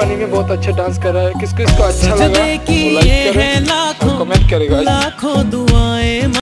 पानी में बहुत अच्छा डांस कर रहा है। किसको अच्छा लगा लाइक करेगा, कमेंट करेगा।